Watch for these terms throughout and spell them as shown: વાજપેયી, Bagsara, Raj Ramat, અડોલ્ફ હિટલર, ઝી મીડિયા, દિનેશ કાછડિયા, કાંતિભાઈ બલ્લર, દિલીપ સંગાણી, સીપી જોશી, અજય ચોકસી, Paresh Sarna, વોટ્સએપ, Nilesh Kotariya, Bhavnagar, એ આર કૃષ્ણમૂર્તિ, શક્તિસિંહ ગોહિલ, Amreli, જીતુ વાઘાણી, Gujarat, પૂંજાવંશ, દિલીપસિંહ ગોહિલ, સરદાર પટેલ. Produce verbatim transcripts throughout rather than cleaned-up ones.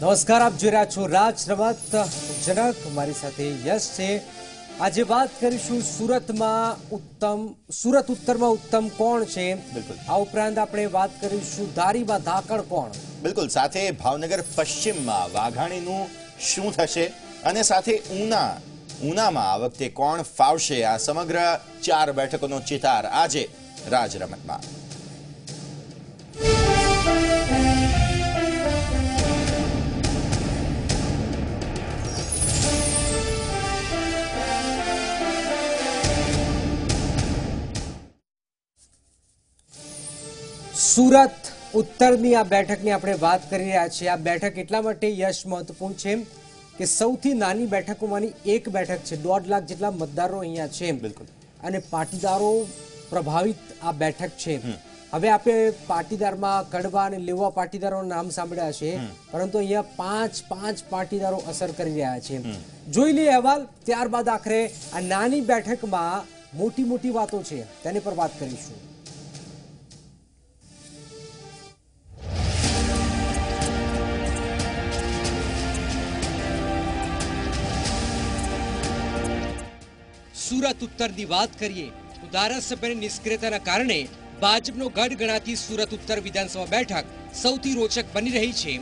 નમસ્કાર, આપ જોઈ રહ્યા છો રાજ રમત જનક, મારી સાથે યશ છે. આજે વાત કરીશું સુરતમાં ઉત્તમ, સુરત ઉત્તરમાં ઉત્તમ કોણ છે. આ ઉપરાંત આપણે વાત કરીશું ધારીમાં ધાકડ કોણ. બિલકુલ, સાથે ભાવનગર પશ્ચિમમાં વાઘાણીનું શું થશે અને સાથે ઉના ઉનામાં આ વખતે કોણ ફાવશે, આ સમગ્ર ચાર બેઠકોનો ચિતાર આજે રાજ રમતમાં. સુરત ઉત્તરની આ બેઠકની આપણે વાત કરી રહ્યા છીએ. આ બેઠક એટલા માટે યશ મહત્વપૂર્ણ છે કે સૌથી નાની બેઠકોમાંની એક બેઠક છે. દોઢ લાખ જેટલા મતદારો અહીંયા છે. બિલકુલ. અને પાટીદારો પ્રભાવિત આ બેઠક છે. હવે આપણે પાટીદારમાં કડવા અને લેવા પાટીદારોના નામ સાંભળ્યા છે, પરંતુ અહીંયા પાંચ પાંચ પાટીદારો અસર કરી રહ્યા છે. જોઈ લઈએ અહેવાલ, ત્યારબાદ આખરે આ નાની બેઠકમાં મોટી મોટી વાતો છે તેની પર વાત કરીશું. સુરત ઉત્તરની વાત કરીએ તો ધારાસભ્યની નિષ્ક્રિયતાના કારણે ભાજપનો ગઢ ગણાતી સુરત ઉત્તર વિધાનસભા બેઠક સૌથી રોચક બની રહી છે.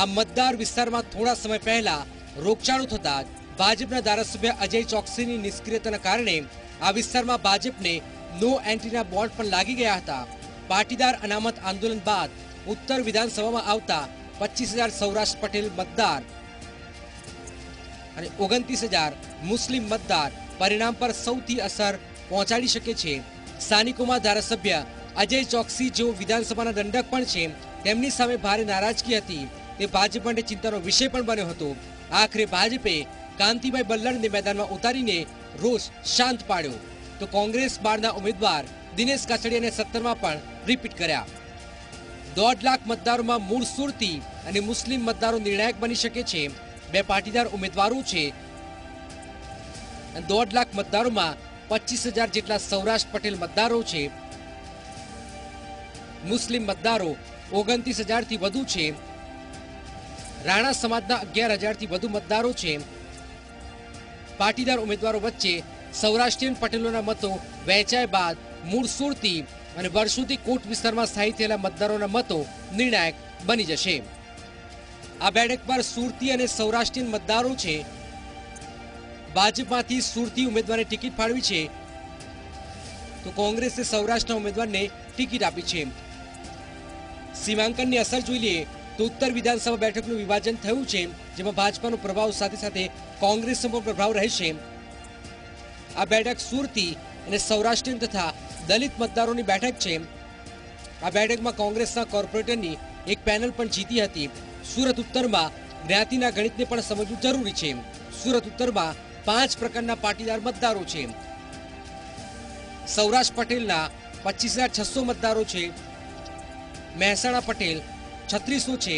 આ મતદાર વિસ્તારમાં થોડા સમય પહેલા રોગચાળો થતા ભાજપના ધારાસભ્ય અજય ચોકસીની નિષ્ક્રિયતાના કારણે આ વિસ્તારમાં ભાજપને નો એન્ટ્રીના બોર્ડ પણ લાગી ગયા હતા. પાટીદાર અનામત આંદોલન બાદ ઉત્તર વિધાનસભામાં આવતા પચીસ હજાર સૌરાષ્ટ્ર પટેલ મતદાર અને ઓગણત્રીસ હજાર મુસ્લિમ મતદાર પરિણામ પર સૌથી અસર પહોંચાડી શકે છે. સ્થાનિકોમાં ધારાસભ્ય અજય ચોકસી, જેઓ વિધાનસભાના દંડક પણ છે, તેમની સામે ભારે નારાજગી હતી. તે ભાજપ માટે ચિંતાનો વિષય પણ બન્યો હતો. આખરે ભાજપે કાંતિભાઈ બલ્લરને મેદાનમાં ઉતારીને રોષ શાંત પાડ્યો, તો કોંગ્રેસ બારના ઉમેદવાર દિનેશ કાછડિયાને સત્તરમાં પણ રિપીટ કર્યા. દોઢ લાખ મતદારોમાં મૂળ સુરતી અને મુસ્લિમ મતદારો નિર્ણાયક બની શકે છે. બે પાટીદાર ઉમેદવારો છે. દોઢ લાખ મતદારોમાં પચીસ હજાર જેટલા સૌરાષ્ટ્ર પટેલ મતદારો છે. મુસ્લિમ મતદારો ઓગણત્રીસ હજાર થી વધુ છે. રાણા સમાજના અગિયાર હજાર થી વધુ મતદારો છે. પાટીદાર ઉમેદવારો વચ્ચે સૌરાષ્ટ્રીયન પટેલોના મતો વહેંચાય બાદ મૂળ સુરતી અને વર્ષોથી કોટ વિસ્તારમાં સ્થાયી થયેલા મતદારોના મતો નિર્ણાયક બની જશે. આ બેઠક પર સુરતી અને સૌરાષ્ટ્રીયન મતદારો છે. ભાજપમાંથી સુરતી ઉમેદવારને ટિકિટ ફાળવી છે, તો કોંગ્રેસે સૌરાષ્ટ્રના ઉમેદવારને ટિકિટ આપી છે. સીમાંકનની અસર જોઈ લઈએ તો ઉત્તર વિધાનસભા બેઠકનું વિભાજન થયું છે, જેમાં ભાજપાનો પ્રભાવ સાથે સાથે કોંગ્રેસનો પણ પ્રભાવ રહેશે. આ બેઠક સુરતી અને સૌરાષ્ટ્રીયન તથા દલિત મતદારોની બેઠક છે. આ બેઠકમાં કોંગ્રેસના કોર્પોરેટરની એક પેનલ પણ જીતી હતી. સુરત ઉત્તરમાં જ્ઞાતિના ગણિતને પણ સમજવું જરૂરી છે. સુરત ઉત્તરમાં પાંચ પ્રકારના પાટીદાર મતદારો છે. સૌરાષ્ટ્ર પટેલના પચીસ હજાર છસો મતદારો છે. મહેસાણા પટેલ છત્રીસો છે.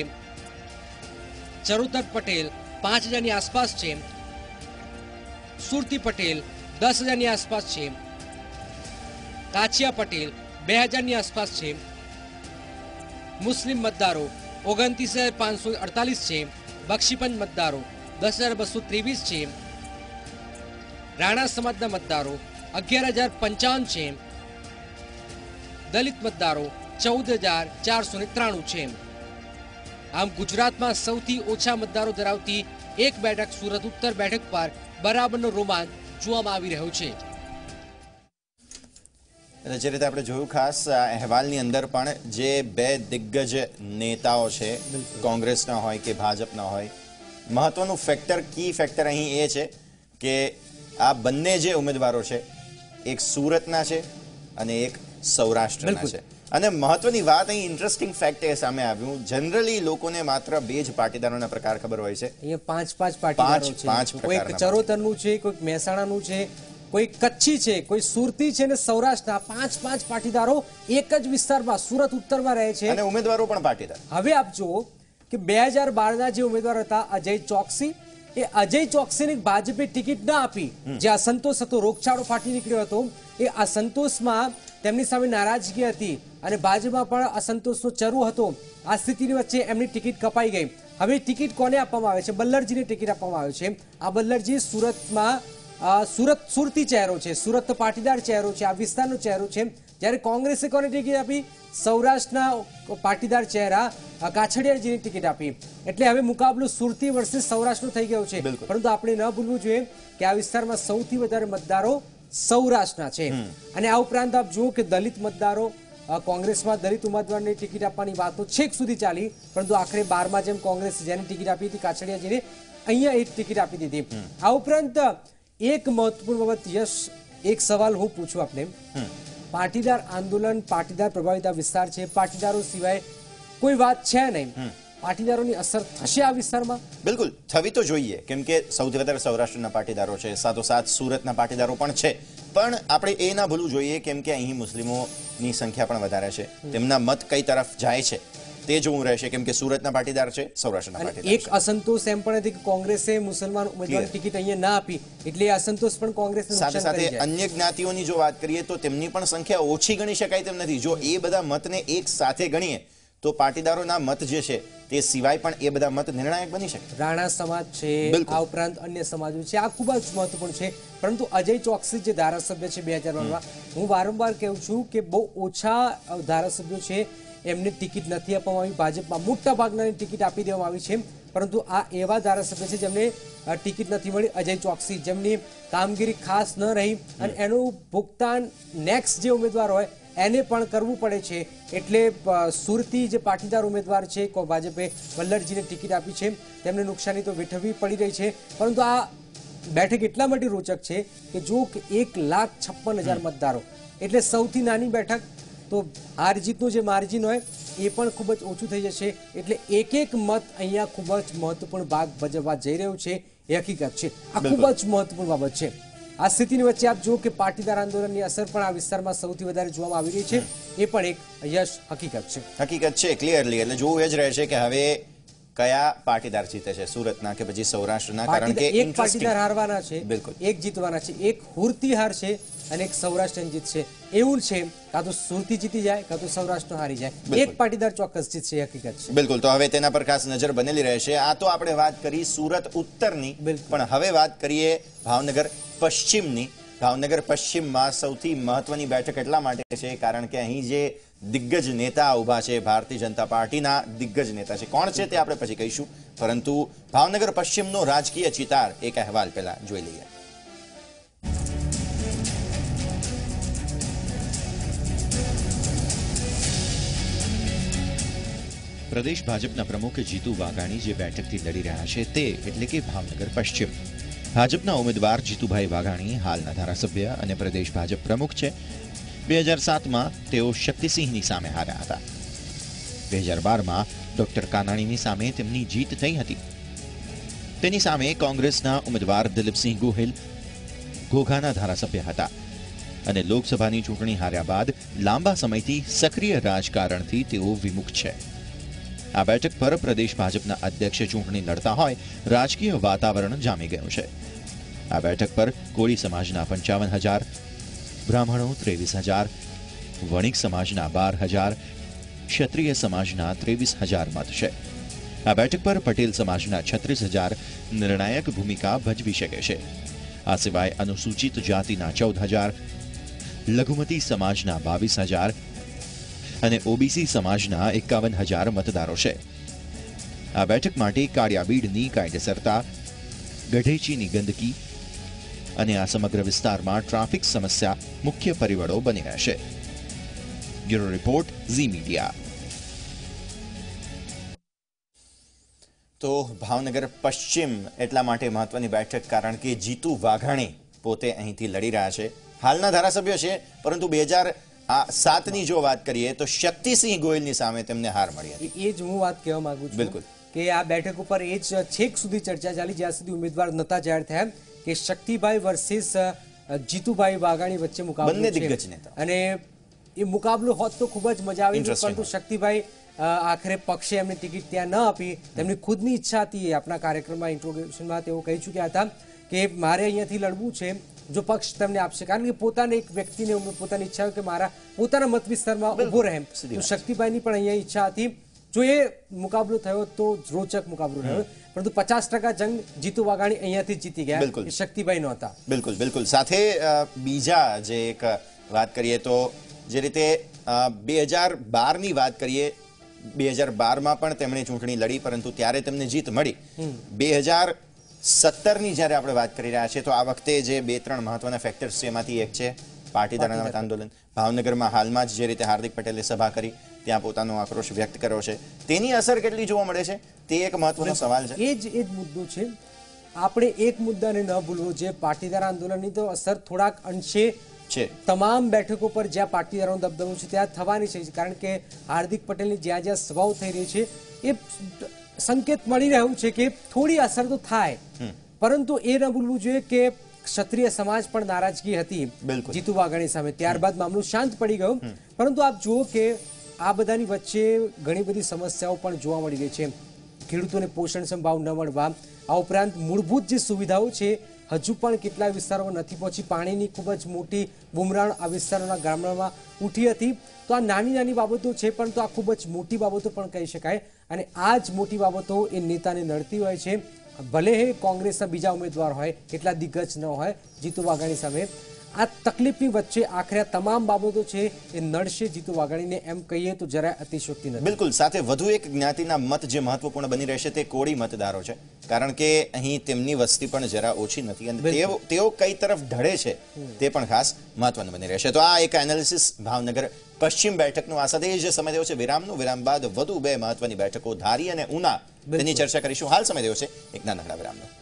ચરોતર પટેલ પાંચ હજારની આસપાસ છે. સુરતી પટેલ દસ હજારની આસપાસ છે. કાછિયા પટેલ બે હજારની આસપાસ છે. મુસ્લિમ મતદારો ઓગણત્રીસ હજાર પાંચસો અડતાલીસ છે. બક્ષીપંચ મતદારો દસ હજાર બસો ત્રેવીસ છે. રાણા સમાજના મતદારો અગિયાર હજાર પંચાવન છે. દલિત મતદારો ચૌદ હજાર ચારસો ને ત્રાણું છે. આમ ગુજરાતમાં સૌથી ઓછા મતદારો ધરાવતી એક બેઠક સુરત ઉત્તર બેઠક પર બરાબરનો રોમાંચ જોવામાં આવી રહ્યો છે. જે રીતે આપણે જોયું, ખાસ અહેવાલની અંદર પણ જે બે દિગ્ગજ નેતાઓ છે, કોંગ્રેસના હોય કે ભાજપના હોય, મહત્વનું ફેક્ટર, કી ફેક્ટર અહીં એ છે કે આ બંને જે ઉમેદવારો છે, એક સુરતના છે અને એક સૌરાષ્ટ્રના છે. અને મહત્વની વાત, અહીં ઇન્ટરેસ્ટિંગ ફેક્ટ એ સામે આવ્યું, જનરલી લોકોને માત્ર બે જ પાટીદારોના પ્રકાર ખબર હોય છે. અહીંયા પાંચ પાંચ પાટીદારો છે. કોઈક ચરોતરનું છે, કોઈક મહેસાણાનું છે, કોઈ કચ્છી છે, કોઈ સુરતી છે અને સૌરાષ્ટ્રના પાંચ પાંચ પાટીદારો એક જ વિસ્તારમાં સુરત ઉત્તરમાં રહે છે અને ઉમેદવારો પણ પાટીદાર. હવે આપજો કે બે હજાર બારના જે ઉમેદવાર હતા અજય ચોકસી, એ અજય ચોકસીને ભાજપે ટિકિટ ના આપી. જે અસંતોષ હતો, રોગચાળો ફાટી નીકળ્યો હતો, એ અસંતોષમાં તેમની સામે નારાજગી હતી અને ભાજપમાં પણ અસંતોષનો ચરુ હતો. આ સ્થિતિની વચ્ચે એમની ટિકિટ કપાઈ ગઈ. હવે ટિકિટ કોને આપવામાં આવે છે? બલ્લરજીને ટિકિટ આપવામાં આવે છે. આ બલ્લરજી સુરતમાં સુરત સુરતી ચહેરો છે, સુરત પાટીદાર ચહેરો છે, આ વિસ્તારનો ચહેરો છે. જ્યારે કોંગ્રેસે કોને ટિકિટ આપી? સૌરાષ્ટ્રના પાટીદાર ચહેરા કાછડિયાજીની ટિકિટ આપી. એટલે હવે મુકાબલો સુરતી વર્સિસ સૌરાષ્ટ્રનો થઈ ગયો છે. પરંતુ આપણે ન ભૂલવું જોઈએ કે આ વિસ્તારમાં સૌથી વધારે મતદારો સૌરાષ્ટ્રના છે. અને આ ઉપરાંત આપ જુઓ કે દલિત મતદારો, કોંગ્રેસમાં દલિત ઉમેદવારને ટિકિટ આપવાની વાતો છેક સુધી ચાલી, પરંતુ આખરે બારમાં જેમ કોંગ્રેસ જેની ટિકિટ આપી હતી કાછડિયાજીને, અહીંયા એક ટિકિટ આપી દીધી. આ ઉપરાંત એક મહત્વપૂર્ણ બાબત, યશ, એક સવાલ હું પૂછું આપને. પાટીદાર આંદોલન, પાટીદાર પ્રભાવિત આ વિસ્તાર છે, પાટીદારો સિવાય કોઈ વાત છે નહીં. પાટીદારોની અસર થશે આ વિસ્તારમાં? બિલકુલ થવી તો જોઈએ, કેમ કે સૌથી વધારે સૌરાષ્ટ્રના પાટીદારો છે, સાથોસાથ સુરતના પાટીદારો પણ છે. પણ આપણે એ ના ભૂલવું જોઈએ, કેમ કે અહીં મુસ્લિમોની સંખ્યા પણ વધારે છે, તેમના મત કઈ તરફ જાય છે તે જોવું રહેશે, કેમ કે સુરતના પાટીદાર છે, સૌરાષ્ટ્રના પાટીદાર. એક અસંતોષ એમ પણ હતી કે કોંગ્રેસે મુસલમાન ઉમેદવારને ટિકિટ અહીંયા ના આપી, એટલે અસંતોષ પણ કોંગ્રેસને નુકસાન કરી છે. સાથે સાથે અન્ય જ્ઞાતિઓની જો વાત કરીએ તો તેમની પણ સંખ્યા ઓછી ગણી શકાય તેમ નથી. જો એ બધા મતને એક સાથે ગણીએ તો પાટીદારોના મત જે છે તે સિવાય પણ એ બધા મત નિર્ણાયક બની શકે. રાણા સમાજ છે, આ ઉપરાંત અન્ય સમાજો છે, આ ખૂબ જ મહત્વપૂર્ણ છે. પરંતુ અજય ચોકસી જે ધારાસભ્ય છે બે હજાર બારમાં, હું વારંવાર કહું છું કે બહુ ઓછા ધારાસભ્યો છે એમને ટિકિટ નથી આપવામાં આવી. ભાજપમાં મોટા ભાગનાની ટિકિટ આપી દેવામાં આવી છે, પરંતુ આ એવા ધારાસભ્ય છે જેમને ટિકિટ નથી મળી. અજય ચોકસી, જેમની કામગીરી ખાસ ન રહી, અને એનું ભુગતાન નેક્સ્ટ જે ઉમેદવાર હોય એને પણ કરવું પડે છે. એટલે સુરતી જે પાટીદાર ઉમેદવાર છે, ભાજપે વલ્લરજીને ટિકિટ આપી છે, તેમને નુકસાની તો વેઠવવી પડી રહી છે. પરંતુ આ બેઠક એટલા માટે રોચક છે કે જો એક લાખ છપ્પન હજાર મતદારો, એટલે સૌથી નાની બેઠક, તો હાર જીતનું જે માર્જિન હોય એ પણ ખૂબ જ ઓછું થઈ જશે. એટલે એક એક મત અહીંયા ખૂબ જ મહત્વપૂર્ણ ભાગ ભજવવા જઈ રહ્યો છે, એ હકીકત છે. આ ખૂબ જ મહત્વપૂર્ણ બાબત છે. આ સ્થિતિની વચ્ચે આપ જુઓ કે પાટીદાર આંદોલનની અસર પણ આ વિસ્તારમાં સૌથી વધારે જોવામાં આવી રહી છે. એ પણ એક યશ હકીકત છે. હકીકત છે ક્લિયરલી. એટલે જોવું એ જ રહેશે કે હવે કયા પાટીદાર જીતે છે, સુરતના કે પછી સૌરાષ્ટ્રના. કારણ કે એક પાટીદાર હારવાના છે, એક જીતવાના છે. એક હુરતી હાર છે અને એક સૌરાષ્ટ્રની જીત છે. એવું છે કાં તો સુરતી જીતી જાય, કાં તો સૌરાષ્ટ્રનો હારી જાય. એક પાટીદાર ચોક્કસ જીતશે, હકીકત છે. બિલકુલ. તો હવે તેના પર ખાસ નજર બનેલી રહેશે. આ તો આપણે વાત કરી સુરત ઉત્તરની, પણ હવે વાત કરીએ ભાવનગર પશ્ચિમની. ભાવનગર પશ્ચિમમાં સૌથી મહત્વની બેઠક એટલા માટે છે કારણ કે અહીં જે દિગ્ગજ નેતા ઉભા છે, ભારતીય જનતા પાર્ટીના દિગ્ગજ નેતા છે, કોણ છે તે આપણે પછી કહીશું. પરંતુ ભાવનગર પશ્ચિમનો રાજકીય ચિતાર એક અહેવાલ પહેલા જોઈ લઈએ. પ્રદેશ ભાજપના પ્રમુખ જીતુ વાઘાણી જે બેઠકથી લડી રહ્યા છે તે એટલે કે ભાવનગર પશ્ચિમ. ભાજપના ઉમેદવાર જીતુભાઈ વાઘાણી હાલના ધારાસભ્ય અને પ્રદેશ ભાજપ પ્રમુખ છે. બે હજાર સાતમાં તેઓ શક્તિ સિંહની સામે હાર્યા હતા. બે હજાર બારમાં ડોક્ટર કાનાણીની સામે તેમની જીત થઈ હતી. તેની સામે કોંગ્રેસના ઉમેદવાર દિલીપસિંહ ગોહિલ ઘોઘાના ધારાસભ્ય હતા અને લોકસભાની ચૂંટણી હાર્યા બાદ લાંબા સમયથી સક્રિય રાજકારણથી તેઓ વિમુખ છે. આ બેઠક પર પ્રદેશ ભાજપના અધ્યક્ષે ચૂંટણી લડતા હોય રાજકીય વાતાવરણ જામી ગયું છે. આ બેઠક પર કોળી સમાજના પંચાવન હજાર, બ્રાહ્મણો ત્રેવીસ હજાર, વણિક સમાજના બાર હજાર, ક્ષત્રિય સમાજના ત્રેવીસ હજાર મત છે. આ બેઠક પર પટેલ સમાજના છત્રીસ હજાર નિર્ણાયક ભૂમિકા ભજવી શકે છે. આ સિવાય અનુસૂચિત જાતિના ચૌદ હજાર, લઘુમતી સમાજના બાવીસ હજાર અને ઓબીસી સમાજના એકાવન હજાર મતદારો છે. આ બેઠક માટે કાળિયાબીડની કાયદેસરતા, ગઢેચીની ગંદકી અને આ સમગ્ર વિસ્તારમાં ટ્રાફિક સમસ્યા મુખ્ય પરિબળો બની રહેશે. Bureau report, ઝી મીડિયા. તો ભાવનગર પશ્ચિમ એટલા માટે મહત્વની બેઠક કારણ કે જીતુ વાઘાણી પોતે અહીંથી લડી રહ્યા છે, હાલના ધારાસભ્ય છે. પરંતુ બે હજાર આ સાતની જો વાત કરીએ તો શક્તિસિંહ ગોહિલની સામે તેમને હાર મળી હતી. એ જ હું વાત કહેવા માંગુ છું. બિલકુલ. કે આ બેઠક ઉપર એ જ છેક સુધી ચર્ચા ચાલી જ્યાં સુધી ઉમેદવાર નતા જાહેર થયા કે શક્તિભાઈ વર્સિસ જીતુભાઈ વાઘાણી વચ્ચે મુકાબલો છે. અને એ મુકાબલો હોત તો ખૂબ જ મજા આવી, પરંતુ શક્તિભાઈ આખરે પક્ષે એમને ટિકિટ ત્યાં ન આપી. તેમની ખુદની ઈચ્છા હતી. આપણા કાર્યક્રમમાં ઇન્ટ્રોડક્શનમાં તેઓ કહી ચૂક્યા હતા કે મારે અહીંયાથી લડવું છે, જો પક્ષ તમને આપશે. કારણ કે પોતાને એક વ્યક્તિને પોતાની ઈચ્છા હોય કે મારા પોતાના મત વિસ્તારમાં ઉભો રહે. શક્તિભાઈની પણ અહીંયા ઈચ્છા હતી जो ये मुकाबलो थयो तो रोचक मुकाबलो रह्यो परंतु पचास टका जंग जीतू वाघाणी अहींयाथी जीती गया बिल्कुल शक्तिभाई नहोता बिल्कुल बिल्कुल साथे बीजा जे एक बात करिए तो जे रीते दो हज़ार बारह नी बात करिए दो हज़ार बारह मां पण तेमणे चूंटणी लड़ी परंतु त्यारे तेमणे जीत मळी दो हज़ार सत्रह नी जारे आपणे बात करी रह्या छे तो आ वखते जे बे त्रण महत्वना फेक्टर्स छे एमांथी एक छे पाटीदाराना आंदोलन भावनगर में हाल में जे रीते हार्दिक पटेले सभा करी त्यां पोतानो आक्रोश व्यक्त कर्यो छे तेनी असर केटली जोवा मळे छे ते एक महत्वनो सवाल छे। ए ज एक मुद्दो छे आपणे एक मुद्दा ने न भूलवो जे पाटीदार आंदोलन नी तो असर थोड़ाक अंशे छे तमाम बैठकों पर ज्यां पाटीदारों दबदबो छे त्यां थवानी छे कारण के हार्दिक पटेलनी ज्यां ज्यां सभाओ थई रही छे ए संकेत मळी रह्यो छे के थोड़ी असर तो थाय परंतु ए न भूलवुं जोईए के क्षत्रिय समाज पर नाराजगी हती जीतू वाघाणी सामे त्यारबाद मामलो शांत पड़ी गयो परंतु आप जुओ के आ बधानी वच्चे घणी बधी समस्याओं पण जोवा मळी रही छे खेडूतोने पोषणक्षम भाव न मळवा आ उपरांत मूलभूत जे सुविधाओं छे हजू पण केटला विस्तारोमां नथी पहोंची पाणीनी खूब ज मोटी बूमराण आ विस्तारोना गामडामां उठी हती तो आ नानी नानी बाबतो छे पण तो आ खूब ज मोटी बाबतो पण कही शकाय अने आ ज मोटी बाबतो ए नेताने नड़ती होय छे भले ही कांग्रेस बीजा उम्मीदवार होय केटला दिग्गज न होय जीतू वाघाणी सामे आ तकलीफनी वच्चे आखरे तमाम बाबतो छे ए नड़शे जीतू वाघाणीने एम कहीए तो जरा अतिशयोक्ति नहीं। बिल्कुल साथे वधु एक ज्ञातिना मत जे महत्वपूर्ण बनी रहेशे ते कोळी मतदारो छे कारण के अहीं तेमनी वस्ती पण जरा ओछी नथी अने तेओ तेओ कई तरफ ढळे छे ते पण खास महत्वनुं बनी रहेशे। तो आ एक एनालिसिस भावनगर पश्चिम बैठकनुं आ साथे जे समय देवो छे विरामनुं विराम बाद वधु बे महत्वनी बैठको धारी अने उना तेनी चर्चा करीशुं। हाल समय देवो छे एक नानकड़ा विरामनो।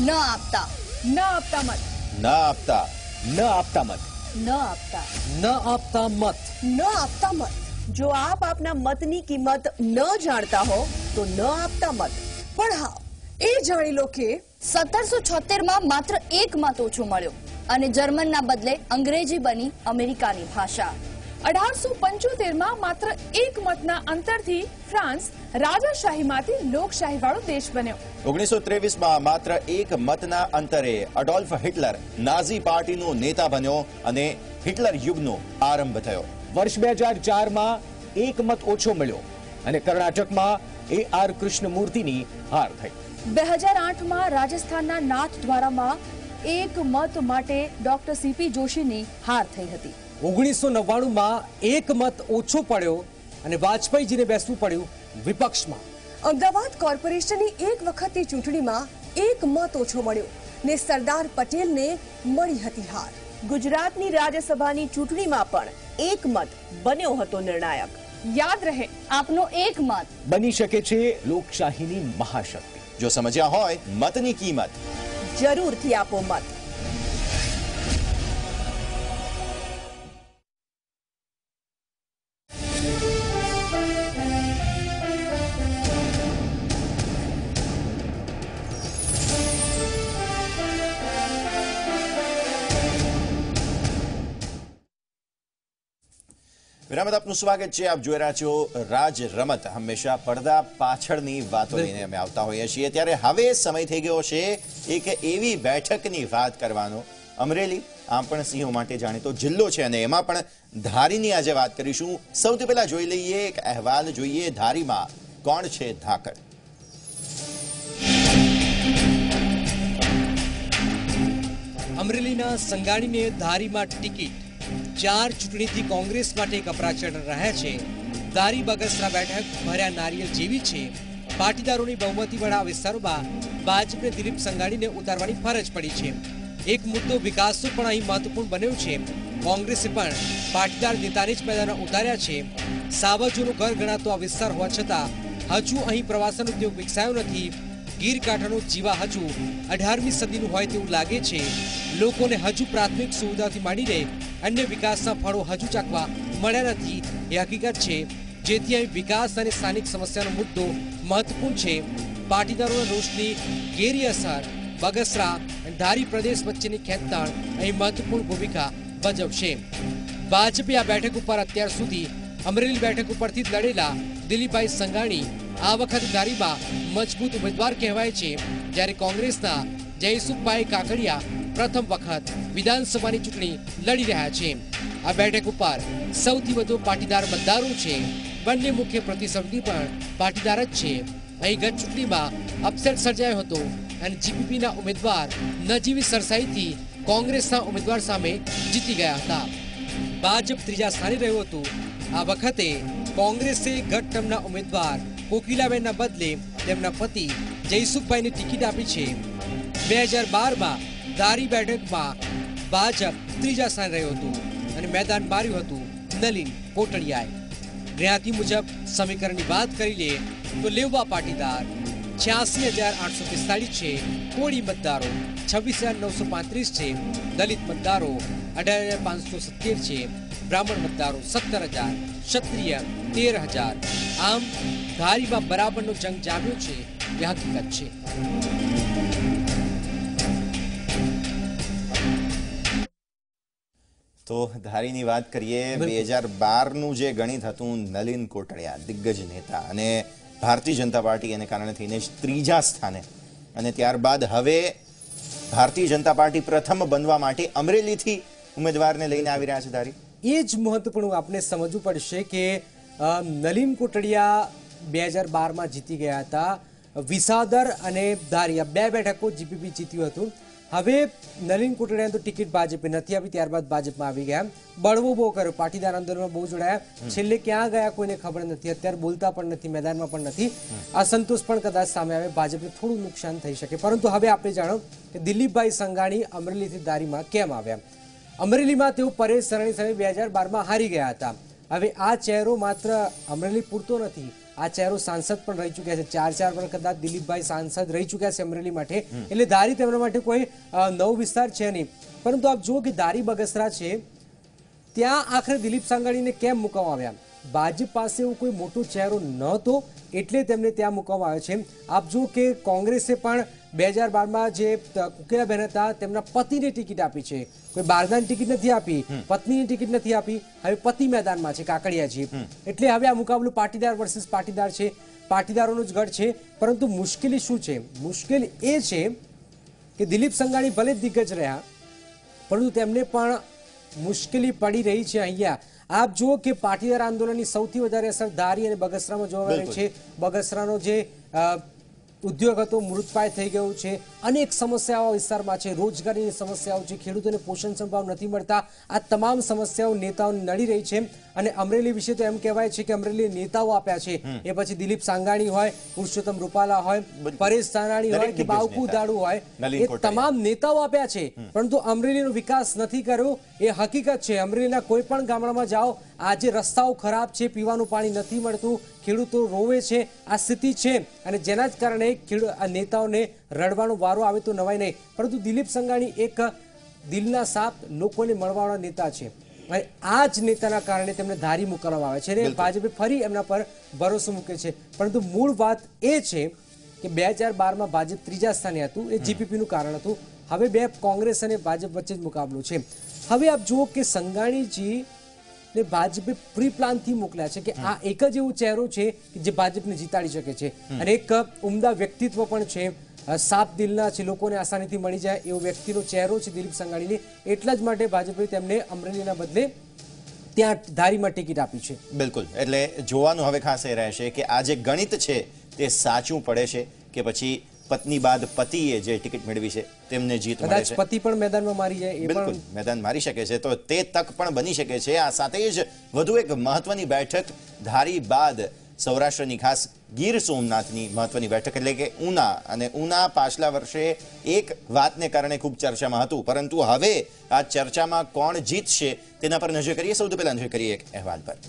न आपता न आपता मत न आपता न आपता मत न आपता न आपता मत न आपता मत जो आप आपना मतनी कीमत न जाणता हो तो न आपता मत पण हा ए जाणी लो के सत्रह सौ छिहत्तर માં માત્ર એક મત ઓછો મળ્યો અને જર્મન ના બદલે અંગ્રેજી બની અમેરિકાની ભાષા अठारह सौ पचहत्तर માં માત્ર એક મતના અંતરથી ફ્રાન્સ રાજાશાહીમાંથી લોકશાહી વાળો દેશ બન્યો ઓગણીસો ત્રેવીસ માં માત્ર એક મતના અંતરે અડોલ્ફ હિટલર નાઝી પાર્ટીનો નેતા બન્યો અને હિટલર યુગનો આરંભ થયો વર્ષ दो हज़ार चार માં એક મત ઓછો મળ્યો અને કર્ણાટકમાં એ આર કૃષ્ણમૂર્તિની હાર થઈ दो हज़ार आठ માં રાજસ્થાનના નાથદ્વારામાં એક મત માટે ડોક્ટર સીપી જોશીની હાર થઈ હતી उन्नीस सौ नवाणु માં એક મત ઓછો પડ્યો અને વાજપેયીજીને બેસવું પડ્યું વિપક્ષમાં અમદાવાદ કોર્પોરેશનની એક વખતની ચૂંટણીમાં એક મત ઓછો મળ્યો ને સરદાર પટેલને મળી હતી હાર ગુજરાતની રાજ્યસભાની ચૂંટણીમાં પણ એક મત બન્યો હતો નિર્ણાયક યાદ રહે આપનો એક મત બની શકે છે લોકશાહીની મહાશક્તિ જો સમજ્યા હોય મતની કિંમત જરૂરથી આપો મત વિરામત આપનું સ્વાગત છે આપ જોઈ રહ્યા છો રાજ રમત હંમેશા પડદા પાછળની વાતો લઈને અમે આવતા હોઈએ છીએ ત્યારે હવે સમય થઈ ગયો છે એક એવી બેઠકની વાત કરવાનો અમરેલી આમ પણ સિંહો માટે જાણીતો જિલ્લો છે અને એમાં પણ ધારીની આજે વાત કરીશું સૌથી પહેલા જોઈ લઈએ એક અહેવાલ જોઈએ ધારીમાં કોણ છે ધાકડ અમરેલીના સંગાણીને ધારીમાં ટિકિટ चार चूंटणी थी कांग्रेस माटे एक अपराचर रहा है धारी बगसरा बैठक भर्या नारियल जेवी छे पाटीदारोनी बहुमती वाला विस्तारों में भाजपा दिलीप संगाणी ने उतारवानी फरज पड़ी है एक मुद्दो विकासो पण अहीं महत्वपूर्ण बन्यो छे कांग्रेसे पण पाटीदार नेताने ज मैदान उतार्या छे सावजोनो घर गणातो आ विस्तार होवा छतां हजू अहीं प्रवासन उद्योग विकसायो नथी गीर कांठानो जीवा हजू अठारमी सदीनुं होय तेवुं लागे छे लोकोने हजू प्राथमिक सुविधाथी मांडीने अन्य विकासना फळो हजू चाकवा मळ्या नथी ए हकीकत छे जेथी अहीं विकास अने स्थानिक समस्यानो मुद्दो महत्वपूर्ण छे पाटीदारोना रोषनी गेरी असर बगसरा अने धारी प्रदेश वच्चेनी खेंचताण अहीं महत्वपूर्ण भूमिका भजवशे भाजपे आ बेठक उपर अत्यार सुधी अमरेली बेठक उपरथी लड़ेला दिलीपभाई संगाणी आ वखत धारीमां मजबूत उम्मीदवार कहेवाय छे ज्यारे कांग्रेसना जयसुखभाई काकड़िया प्रथम वक्त विधानसभा की चूंटणी लड़ी रहा है आ बैठक पर सौथी वधु पाटीदार मतदारों छे बन्ने मुख्य प्रतिस्पर्धी पण पाटीदार ज छे अहीं गत चूंटणी में अपसेट सर्जायो हतो अने जीपीपी ना उम्मीदवार नजीवी सरसाई थी कांग्रेस ना उम्मीदवार सामे जीती गया था भाजप त्रीजा स्थाने रह्यो हतो आ वखते कांग्रेसे गत टर्मना उम्मीदवार कोकिलाबेन ना बदले तेमना पति जयसुखभाई ने टिकट आपी छे दो हज़ार बारह में धारी बैठक में भाजप तीजा स्थान रह्यो हतो अने मैदान मार्यु हतुं नलीन कोटड़ियाए ज्ञाति मुजब समीकरण की बात करी ले तो लेवा पाटीदार छियासी हजार आठ सौ पिस्तालीस है कोड़ी मतदारों छब्बीस हजार नौ सौ पैंतीस है दलित मतदारों अठारह हजार पांच सौ सत्तेर है ब्राह्मण मतदारों सत्तर हजार क्षत्रिय तेरह हजार आम धारी में बराबर नो जंग जाम्यो छे ये हकीकत छे तो धारी नी बात करिए दो हज़ार बारह नु जे गणित हतुं नलीन कोटड़िया दिग्गज नेता अने भारतीय जनता पार्टी एने कारणे थईने त्रीजा स्थाने अने त्यारबाद हवे भारतीय जनता पार्टी प्रथम बनवा माटे अमरेली थी उम्मीदवार ने लईने आवी रह्या छे धारी ए ज महत्वपूर्ण आपने समझवू पड़शे के नलीन कोटड़िया दो हज़ार बारह मां जीती गया था विसादर अने धारी बे बेठको जीपीपी जीत्युं हतुं हवे नलीन कोटड़िया तो टिकट भाजपे नहीं आपी त्यारबाद भाजपा में आवी गया बड़वो बो कर्यो पाटीदार आंदोलन में बहु जोड़ाया छेल्ले क्यां गया कोईने खबर नहीं अत्यारे बोलता पण नहीं मैदान में पण नहीं असंतोष पण कदाच सामे आवे भाजपने थोड़ुं नुकसान थई शके परंतु हवे आपणे जाणो के दिलीपभाई संगाणी अमरेली थी धारी में केम आव्या अमरेली में तेओ परेश सरणी सामे दो हज़ार बारह में हारी गया था हवे आ चेहरो मात्र अमरेली पूरतो नहीं आ चेहरो सांसद पण रही चुक्या छे, चार चार वखत दिलीप भाई सांसद रही चुक्या छे अमरेली माटे, एटले धारी तेमना माटे कोई नव विस्तार छे नहीं। परंतु आप जुओ कि धारी बगसरा छे त्या आखिर दिलीप सांगाणीने केम मुकवामां आव्या, भाजप पासे एवो कोई मोटो चेहरो नहोतो एटले तेमने त्या मुकवामां आव्यो छे। आप जुओ कि कांग्रेसे पण दो हज़ार बारह में जे कुकेला बहन था तेमना पति ने टिकट आपी छे, कोई बारदान टिकट नहीं आपी, पत्नी ने टिकट नहीं आपी, हवे पति मैदान में छे काकड़ियाजी, एटले हवे आ मुकाबलो पाटीदार वर्सेस पाटीदार छे, पाटीदारोनो ज गढ़ छे। परंतु मुश्किल शुं छे? मुश्किल ए छे के दिलीप संघाणी भले दिग्गज रह्या परंतु तेमने पण मुश्किली पड़ी रही है। अहींया आप जुओ कि पाटीदार आंदोलन सौथी वधारे असर धारी अने बगसरामां जोवा मळे छे। बगसरानो जे उद्योग तो मृतपाय थी गये, अनेक समस्याओं विस्तार में है, रोजगारी की समस्याओं, खेडूतों ने पोषण संभाव नहीं मळता, आ तमाम समस्याओं नेताओं ने नड़ी रही है। अमरेली विषे तो एम कहवाय कि अमरेली नेताओं आप्या छे, पछी दिलीप सांगाणी होय, पुरुषोत्तम रूपाला होय, परेश सारणी होय कि बावकू दाड़ू होय, ए तमाम नेताओं आप्या छे, परंतु अमरेलीनो विकास नथी कर्यो ए हकीकत है। अमरेलीना कोईपण गामडामां जाओ आजे रस्ताओं खराब है, पीवानुं पाणी नथी मळतुं, खेडूत तो रोवे छे, आ स्थिति छे अने जेना ज कारणे नेताओने रडवानो वारो आवे तो नवाई नहीं। परंतु दिलीप संघाणी एक दिलना साफ लोकोने मळवाळा नेता छे, आज नेताना कारणे तेमने धारी मुकवामां आवे छे, भाजपे फरी एमना पर भरोसो मूके छे। परंतु मूळ वात ए छे के दो हज़ार बारह में भाजप त्रीजा स्थाने हतुं, ए जीपीपी नुं कारण हतुं। हवे बे कांग्रेस अने भाजप वच्चे ज मुकाबलो छे। हवे आप जुओ के संघाणीजी ने भाजपे प्री प्लान थी मोकल्या छे कि आ एक ज एवो चेहरो छे कि जे भाजपने जीताड़ी शके छे, अने एक उमदा व्यक्तित्व पण छे, साफ दिलना छे, लोकोने आसानीथी मळी जाय एवो व्यक्तिनो चेहरो छे दिलीप संघाणीने, एटला ज माटे भाजपे तेमने अमरेलीना बदले त्यां धारी मां टिकट आपी छे। बिल्कुल, एटले जोवानुं हवे खास ए रहेशे कि आ जे गणित छे ते साचुं पड़े छे के पछी पत्नी बाद पतिए जे टिकट मेळवी छे तेमने जीत मळे छे, पति पण मैदानमां मारी जाए, बिल्कुल मैदान मारी शके छे, तो ते तक पण बनी शके छे। आ साथे ज वधु एक महत्वनी बैठक धारी बाद सौराष्ट्रनी खास गीर सोमनाथनी महत्वनी बैठक एटले के ऊना, अने ऊना पाछला वर्षे एक वातने कारणे खूब चर्चामां हतुं, परंतु हवे आ चर्चामां कोण जीतशे तेना पर नजर करीए। सौथी पहेला नजर करीए एक अहेवाल पर।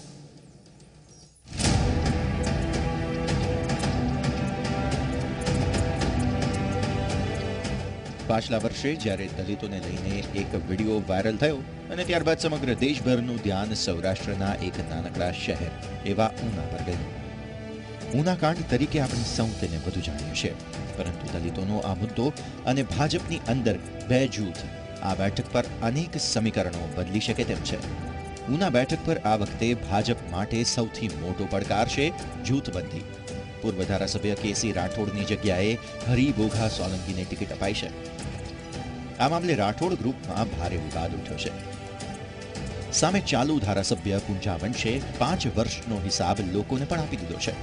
पाछला वर्षे ज्यारे दलितों ने लईने एक वीडियो वायरल थयो अने त्यारबाद समग्र देशभरनुं ध्यान सौराष्ट्रना एक नानकड़ा शहर एवा ऊना पर गयुं। ऊना कांड तरीके आपणे सौ तेने वधु जाणीए छे, परंतु दलितोनो आ मुद्दो अने भाजपनी अंदर बे जूथ आ बैठक पर अनेक समीकरणों बदली शके तेम छे। ऊना बैठक पर आ वखते भाजप माटे सौथी मोटो पड़कार छे जूथबंधी। पूर्व धारासभ्य केसी राठौड़नी जग्याए हरिभोगा सोलंकीने टिकट अपाई छे। आ मामले राठौड़ ग्रुपमां भारे विवाद उठ्यो छे। सामे चालू धारासभ्य कुंजावंशे पांच वर्षनो हिसाब लोकोने पण आपी दीधो छे।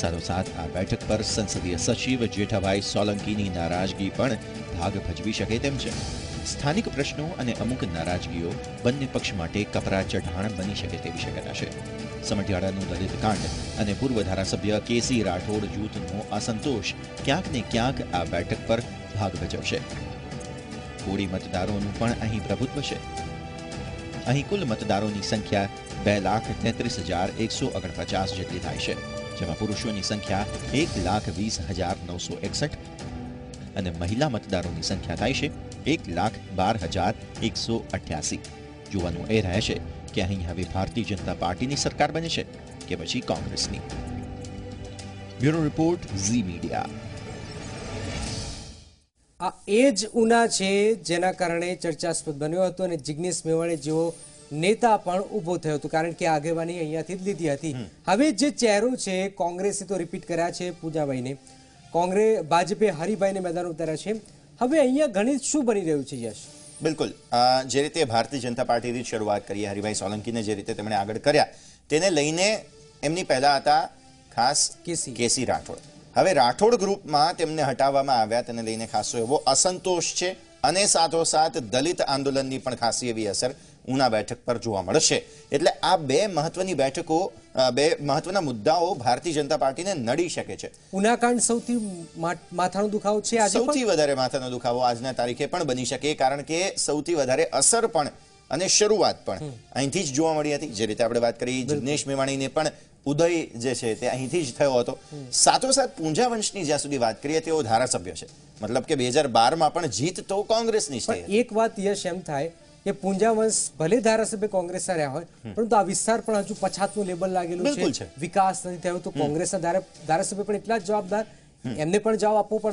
साथोसाथ आ बैठक पर संसदीय सचिव जेठाभाई सोलंकीनी नाराजगी पण भाग भजवी शके तेम छे। स्थानिक प्रश्नों अने अमुक नाराजगीओ बंने पक्ष माटे कपरा चढ़ाण बनी शके तेवी शक्यता छे। समटियाड़ानुं दलित कांड अने पूर्व धारासभ्य केसी राठौड़ जूथनो असंतोष क्यांक ने क्यांक आ बैठक पर भाग भजवशे। कोड़ी मतदारोनुं पण अहीं प्रभुत्व छे। अहीं कुल मतदारोनी संख्या बे लाख तेतरीस हज़ार एक सौ ओगणपचास जेटली थाय छे, जेमां पुरुषोनी संख्या एक लाख वीस हज़ार नौ सौ एकसठ अने महिला मतदारोनी संख्या थाय छे एक लाख बार हज़ार एक सौ अठासी। जोवानुं ए रहे छे के अहीं हवे भारतीय जनता पार्टी की सरकार बने छे के पछी कांग्रेस नी। Bureau report, Zee media. आ एज ऊना छे जेना कारणे चर्चास्पद बन्यो हतो अने जिग्नेश मेवाणे जेवो नेता पण ऊभो थयो हतो, कारण के आगेवानी अहींयाथी ज लीधी हती। हवे जे चेहरो छे कांग्रेसे तो रिपीट कर्या छे, पूजाभाईने कांग्रेस भाजपे हरिभाईने मैदान उतार्या छे। हवे अहींया गणित शुं बनी रह्युं छे यश? बिल्कुल, जे रीते भारतीय जनता पार्टी की शुरुआत करी हरिभाई सोलंकी ने जे रीते तेमणे आगळ कर्या तेने लईने एमनी पहेला हता खास केसी केसी राठौड़। हवे राठौड़ ग्रुप में तेमने हटाववामां आव्या तेने लईने खासो एवो असंतोष छे अने साथोसाथ दलित आंदोलननी पण खासी एवी असर ऊना बैठक पर जोवा मळशे। एटले आ बे महत्वनी बैठको, बे महत्वना मुद्दाओ भारतीय जनता पार्टी ने नड़ी शके छे। ऊना कांड सौथी माथानो दुखावो छे, आज सौथी वधारे माथानो दुखावो आजना तारीखे पण बनी शके, कारण के सौथी वधारे असर पण अने शुरुआत पण अहींथी ज जोवा मळी हती। जे रीते आपणे वात करी, जिग्नेश मेवाणीने पण उदय जे छे ते અહીંથી જ થયો હતો. સાથોસાથ પૂંજાવંશની જ્યાં સુધી વાત કરીએ તેઓ ધારાસભ્ય છે, મતલબ કે બે હજાર બાર માં પણ જીત તો કોંગ્રેસની છે. એક વાત યશ એમ થાય કે પૂંજાવંશ ભલે ધારાસભ્ય કોંગ્રેસના રહ્યા હોય, પરંતુ આ વિસ્તાર પણ હજુ પછાતનું લેબલ લાગેલું છે, વિકાસ નથી થયો, તો કોંગ્રેસના ધારાસભ્ય પણ એટલા જ જવાબદાર. જ્ઞાતિ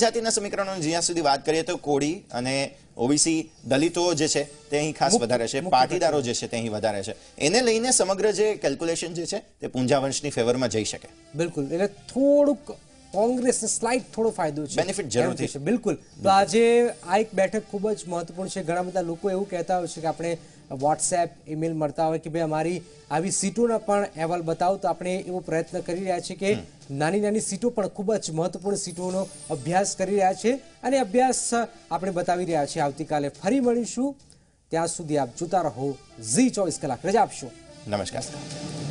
જાતિના સમીકરણો જ્યાં સુધી વાત કરીએ તો કોળી અને ઓબીસી દલિતો જે છે તે અહીં ખાસ વધારે છે, પાટીદારો જે છે તે અહીં વધારે છે, એને લઈને સમગ્ર જે કેલ્ક્યુલેશન જે છે તે પૂંજાવંશની ફેવરમાં જઈ શકે. બિલકુલ, એટલે થોડુંક કોંગ્રેસને સ્લાઇડ થોડો ફાયદો છે, બેનિફિટ જરૂરથી છે. બિલકુલ, તો આજે આ એક બેઠક ખૂબ જ મહત્વપૂર્ણ છે. ઘણા બધા લોકો એવું કહેતા હોય છે કે આપણે વોટ્સએપ ઈમેલ મળતા હોય કે ભાઈ અમારી આવી સીટોના પણ અહેવાલ બતાવો, તો આપણે એવો પ્રયત્ન કરી રહ્યા છીએ કે નાની નાની સીટો પણ ખૂબ જ મહત્વપૂર્ણ સીટોનો અભ્યાસ કરી રહ્યા છે, અને અભ્યાસ આપણે બતાવી રહ્યા છીએ. આવતીકાલે ફરી મળીશું, ત્યાં સુધી આપ જોતા રહો ઝી ચોવીસ કલાક. રજા આપશો, નમસ્કાર.